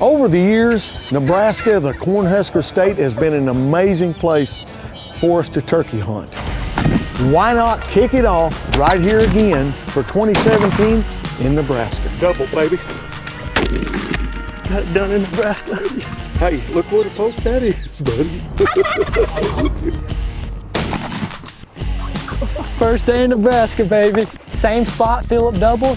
Over the years, Nebraska, the Cornhusker State, has been an amazing place for us to turkey hunt. Why not kick it off right here again for 2017 in Nebraska? Double, baby. Got it done in Nebraska. Hey, look what a poke that is, buddy. First day in Nebraska, baby. Same spot, Phillip double.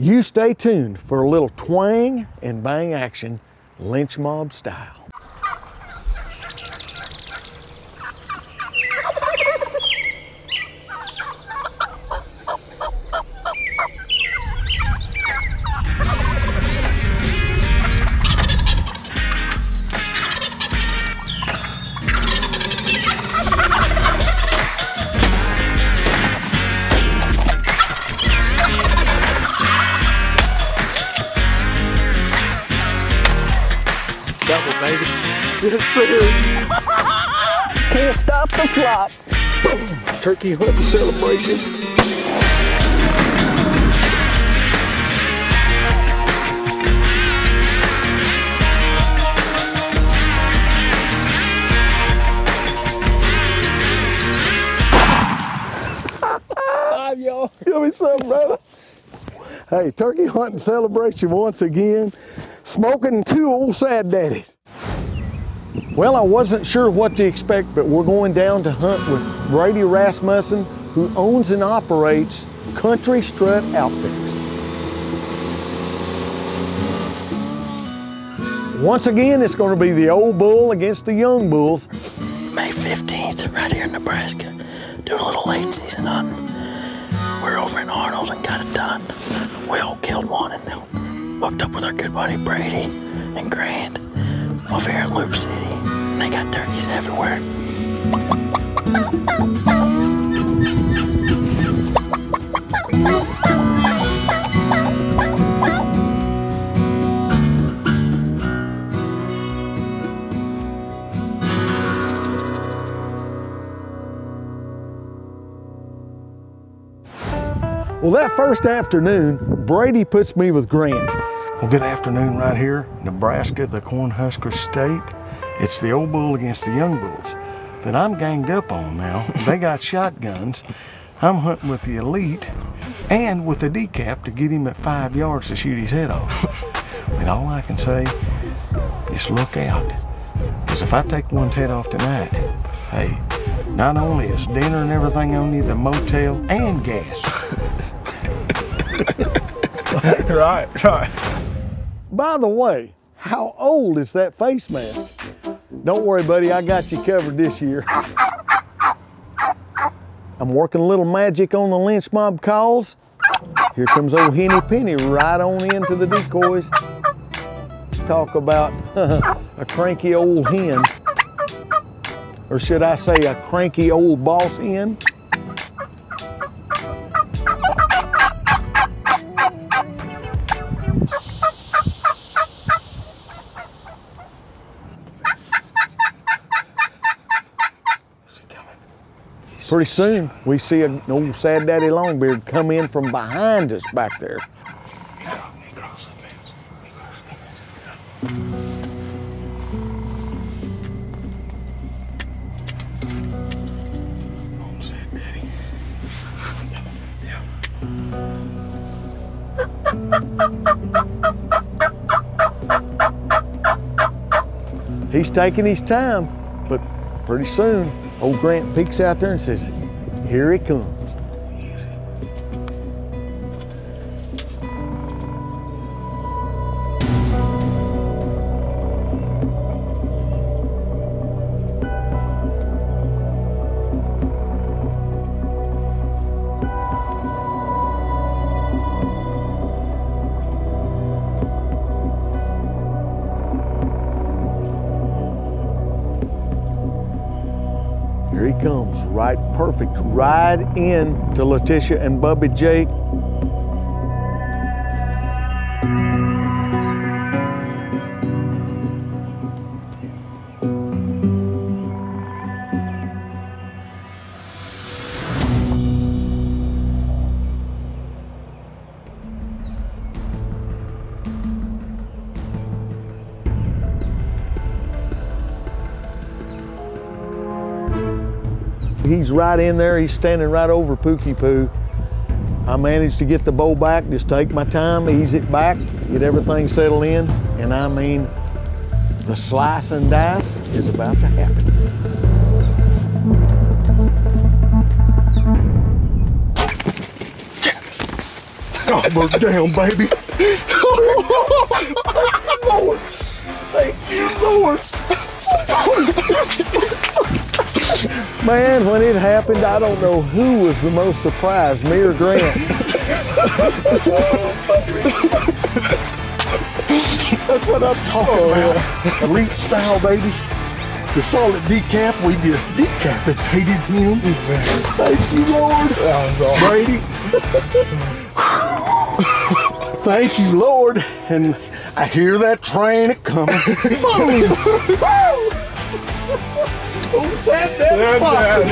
You stay tuned for a little twang and bang action, lynch mob style. Yes, sir. Can't stop the flop. Turkey hunting celebration. Five, y'all. Give me something, brother. Hey, turkey hunting celebration once again. Smoking two old sad daddies. Well, I wasn't sure what to expect, but we're going down to hunt with Brady Rasmussen, who owns and operates Country Strut Outfitters. Once again, it's going to be the old bull against the young bulls. May 15th, right here in Nebraska, doing a little late season hunting. We're over in Arnold and got it done. We all killed one and then hooked up with our good buddy Brady and Grant over here in Loop City, and they got turkeys everywhere. Well, that first afternoon, Brady puts me with Grant. Well, good afternoon right here, Nebraska, the Cornhusker State. It's the old bull against the young bulls that I'm ganged up on now. They got shotguns. I'm hunting with the elite and with a decap to get him at 5 yards to shoot his head off. And all I can say is look out. Because if I take one's head off tonight, hey, not only is dinner and everything on you, the motel and gas. Right. By the way, how old is that face mask? Don't worry, buddy, I got you covered this year. I'm working a little magic on the lynch mob calls. Here comes old Henny Penny right on into the decoys. Talk about a cranky old hen. Or should I say a cranky old boss hen? Pretty soon, we see an old sad daddy longbeard come in from behind us back there. He crossed the fence. He crossed the fence. Old sad daddy. He's taking his time, but pretty soon, old Grant peeks out there and says, here he comes. Easy. Here he comes, right perfect, right in to Letitia and Bubby Jake. he's right in there. He's standing right over Pookie Poo. I managed to get the bow back, just take my time, ease it back, get everything settled in, and I mean, the slice and dice is about to happen. Yes! Almost down, baby. Lord! Thank you, Lord! Man, when it happened, I don't know who was the most surprised, me or Grant. That's what I'm talking about. Elite style, baby. The solid decap, we just decapitated him. Thank you, Lord. Brady. Thank you, Lord. And I hear that train coming. Who said that? Fuck?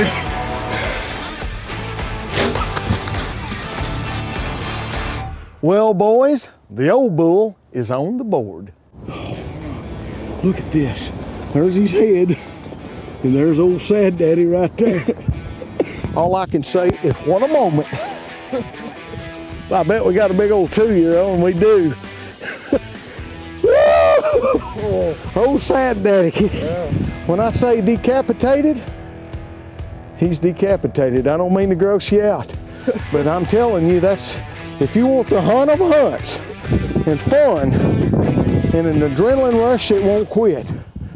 Well, boys, the old bull is on the board. Oh, look at this. There's his head, and there's old Sad Daddy right there. All I can say is, what a moment. I bet we got a big old 2-year-old, and we do. Oh, Sad Daddy. Yeah. When I say decapitated, he's decapitated. I don't mean to gross you out, but I'm telling you, that's, if you want the hunt of hunts and fun and an adrenaline rush that won't quit,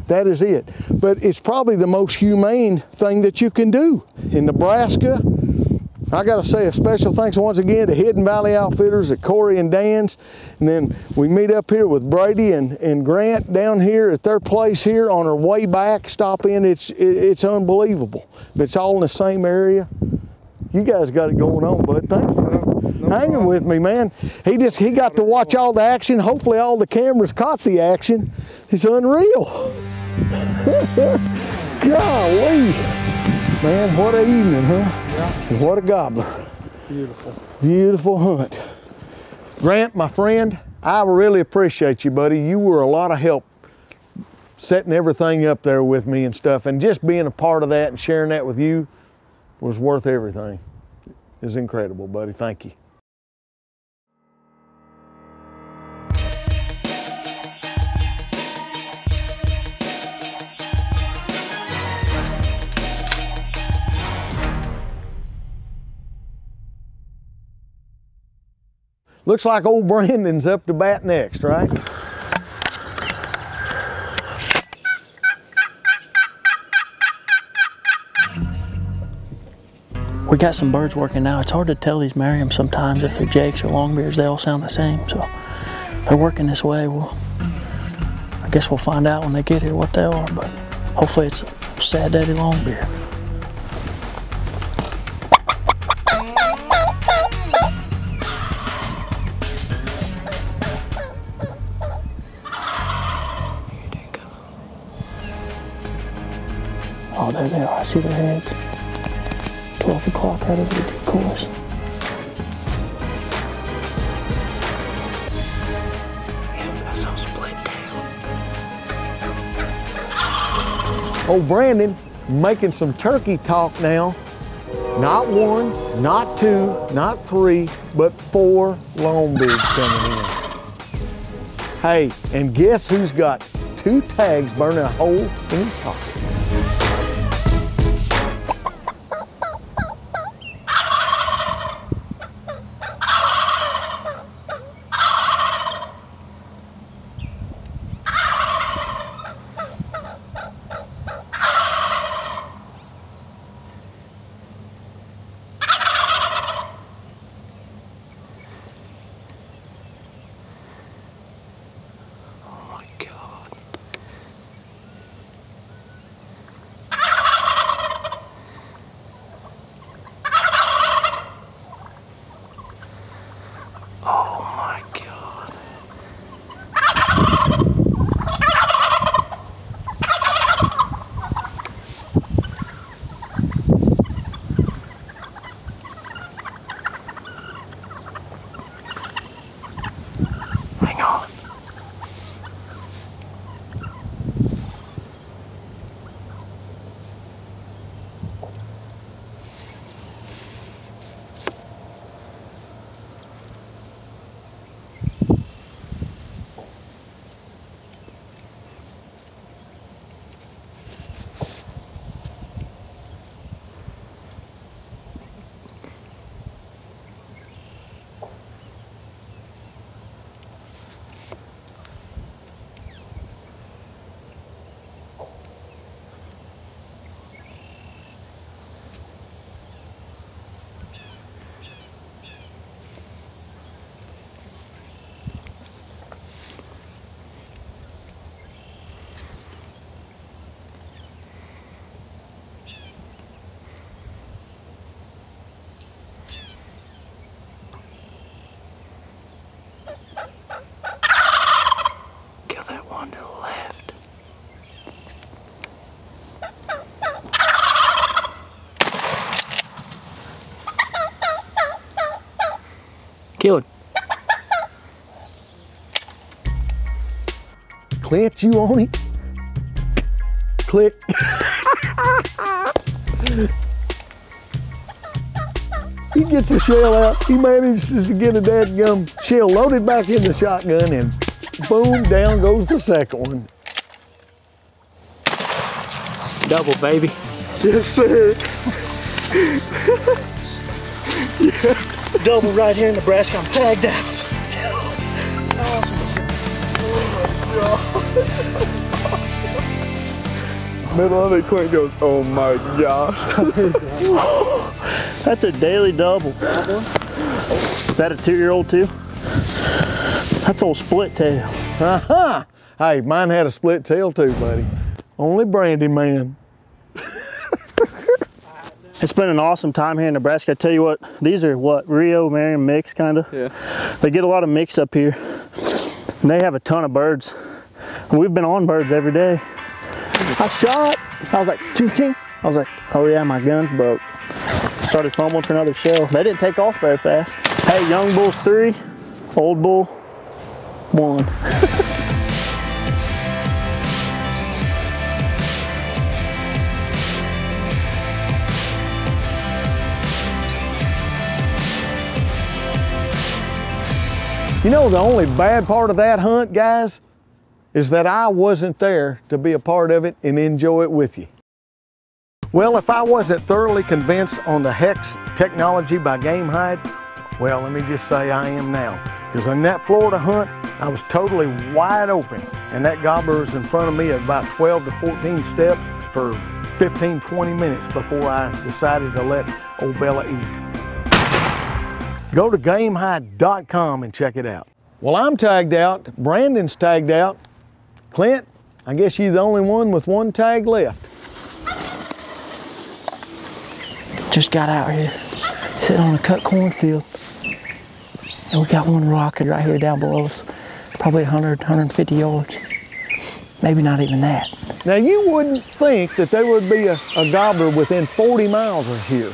that is it. But it's probably the most humane thing that you can do in Nebraska. I gotta say a special thanks once again to Hidden Valley Outfitters, at Corey and Dan's. And then we meet up here with Brady and Grant down here at their place here on our way back, stop in. It's unbelievable. But it's all in the same area. You guys got it going on, bud. Thanks for hanging with me, man. He got to watch all the action. Hopefully all the cameras caught the action. It's unreal. Golly. Man, what an evening, huh? Yeah. What a gobbler. Beautiful. Beautiful hunt. Grant, my friend, I really appreciate you, buddy. You were a lot of help setting everything up there with me and stuff, and just being a part of that and sharing that with you was worth everything. It was incredible, buddy. Thank you. Looks like old Brandon's up to bat next, right? We got some birds working now. It's hard to tell these Merriam sometimes if they're jakes or longbeards. They all sound the same, so they're working this way. I guess we'll find out when they get here what they are, but hopefully it's a Sad Daddy longbeard. There they are, I see their heads. 12 o'clock right over the decoys. Yep, I saw split tail. Old Brandon making some turkey talk now. Not one, not two, not three, but 4 longbeards coming in. Hey, and guess who's got 2 tags burning a hole in his pocket? killing. Clipped you on it. Click. He gets the shell out. He manages to get a dadgum shell loaded back in the shotgun, and boom, down goes the second one. Double, baby. Yes, sir. Yes. Double right here in Nebraska. I'm tagged out. Oh, my God. Middle of it, Clint goes, oh my gosh. That's a daily double. Is that a 2-year-old too? That's old split tail. Uh-huh. Hey, mine had a split tail too, buddy. Only Brandy man. It's been an awesome time here in Nebraska. I tell you what, these are what, Rio Marion mix kind of? Yeah. They get a lot of mix up here. And they have a ton of birds. And we've been on birds every day. I shot, I was like, ching, ching. I was like, oh yeah, my gun's broke. Started fumbling for another shell. They didn't take off very fast. Hey, young bull's 3, old bull 1. You know, the only bad part of that hunt, guys, is that I wasn't there to be a part of it and enjoy it with you. Well, if I wasn't thoroughly convinced on the HEX technology by Game Hide, well, let me just say I am now. Because on that Florida hunt, I was totally wide open, and that gobbler was in front of me at about 12 to 14 steps for 15, 20 minutes before I decided to let old Bella eat. Go to GameHide.com and check it out. Well, I'm tagged out, Brandon's tagged out. Clint, I guess you're the only one with one tag left. Just got out here, sitting on a cut cornfield. And we got one rocket right here down below us, probably 100, 150 yards. Maybe not even that. Now you wouldn't think that there would be a gobbler within 40 miles of here.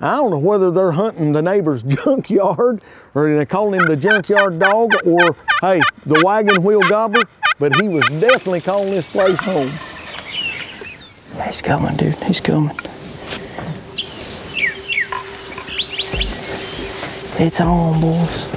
I don't know whether they're hunting the neighbor's junkyard, or they're calling him the junkyard dog, or, hey, the wagon wheel gobbler, but he was definitely calling this place home. He's coming, dude. He's coming. It's on, boys.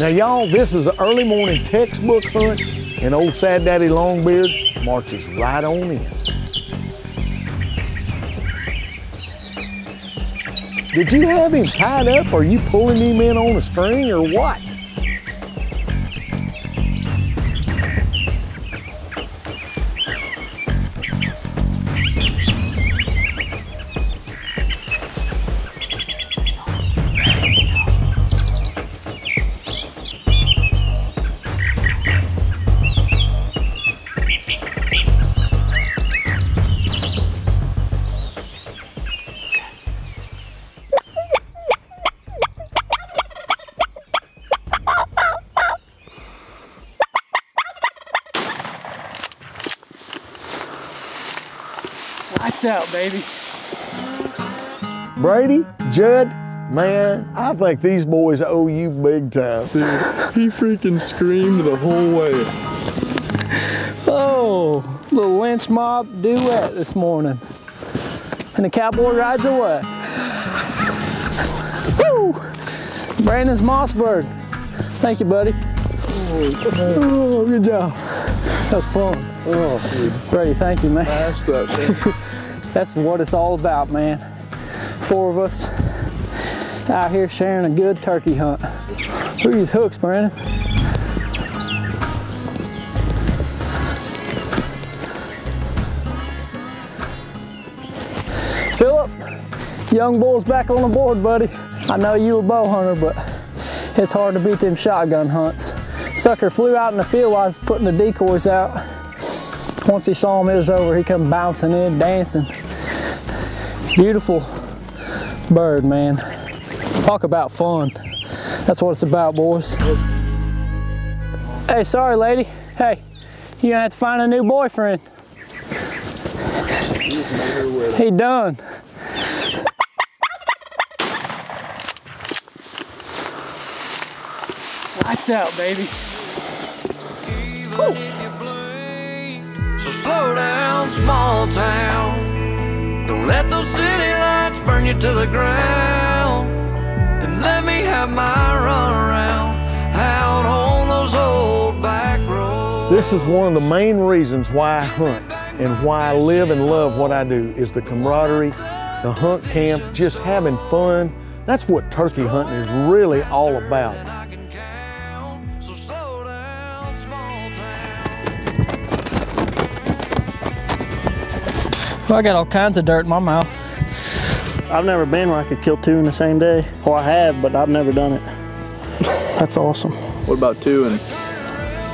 Now, y'all, this is an early morning textbook hunt, and old Sad Daddy Longbeard marches right on in. Did you have him tied up? Or are you pulling him in on a string or what? Out, baby. Brady, Judd, man, I think these boys owe you big time. Dude, he freaking screamed the whole way. Oh, little lynch mob duet this morning. And the cowboy rides away. Woo! Brandon's Mossberg. Thank you, buddy. Oh, good job. That was fun. Oh, dude. Brady, thank you, man. Smash that thing. That's what it's all about, man. 4 of us out here sharing a good turkey hunt. Look at these hooks, Brandon. Phillip, young bull's back on the board, buddy. I know you a bow hunter, but it's hard to beat them shotgun hunts. Sucker flew out in the field while I was putting the decoys out. Once he saw him, it was over. He come bouncing in, dancing. Beautiful bird, man. Talk about fun. That's what it's about, boys. Hey, sorry, lady. Hey, you're gonna have to find a new boyfriend. through with it. He done. Lights out, baby. Even if you blink, so slow down, small town. Don't let those city lights burn you to the ground. And let me have my run around out on those old back roads. This is one of the main reasons why I hunt and why I live and love what I do is the camaraderie, the hunt camp, just having fun. That's what turkey hunting is really all about. Well, I got all kinds of dirt in my mouth. I've never been where I could kill two in the same day. Well, I have, but I've never done it. That's awesome. What about 2 in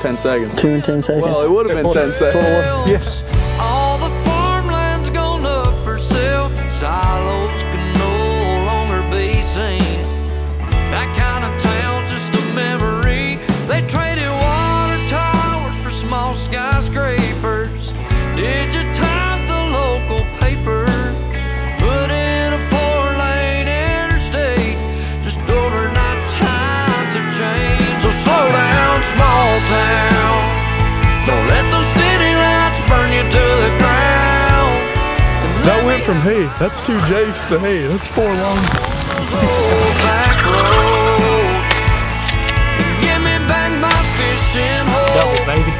10 seconds? 2 in 10 seconds. Well, it would have been 10 seconds. Yes. Yeah. Silos can no longer be seen. That kind of town's just a memory. They traded water towers for small skyscrapers. Digitize the local paper. Put in a 4-lane interstate. Just overnight times have changed. So slow down, small town. Don't let those city lights burn you to the ground. That went from hay. That's 2 jakes to hay. That's 4 long. Double, baby.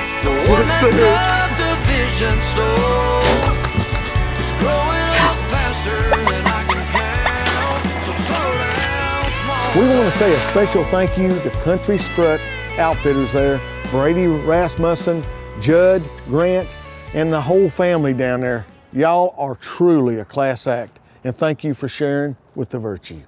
We want to say a special thank you to Country Strut Outfitters there, Brady Rasmussen, Judd, Grant, and the whole family down there. Y'all are truly a class act, and thank you for sharing with the Virtue.